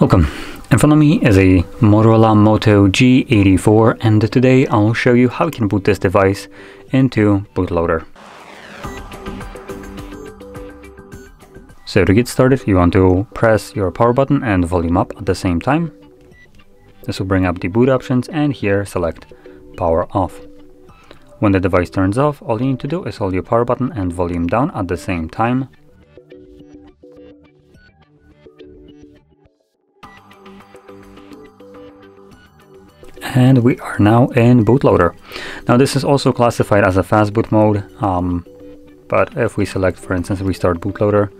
Welcome. In front of me is a Motorola Moto G84, and today I'll show you how we can boot this device into bootloader. So to get started, you want to press your power button and volume up at the same time. This will bring up the boot options, and here select power off. When the device turns off, all you need to do is hold your power button and volume down at the same time. And we are now in bootloader. Now this is also classified as a fast boot mode, but if we select, for instance, restart bootloader,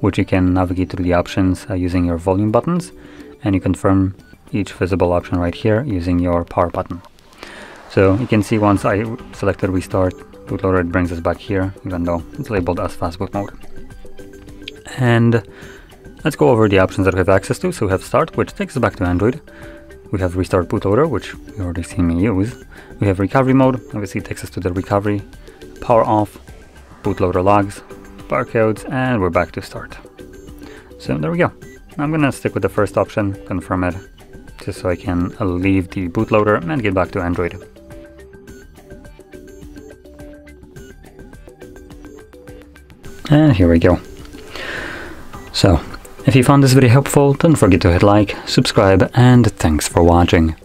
which you can navigate through the options using your volume buttons, and you confirm each visible option right here using your power button. So you can see once I selected restart bootloader, it brings us back here, even though it's labeled as fast boot mode. And let's go over the options that we have access to. So we have start, which takes us back to Android. We have restart bootloader, which we already seen me use. We have recovery mode, obviously takes us to the recovery, power off, bootloader logs, barcodes, and we're back to start. So there we go. I'm gonna stick with the first option, confirm it, just so I can leave the bootloader and get back to Android. And here we go. So, if you found this video helpful, don't forget to hit like, subscribe, and thanks for watching.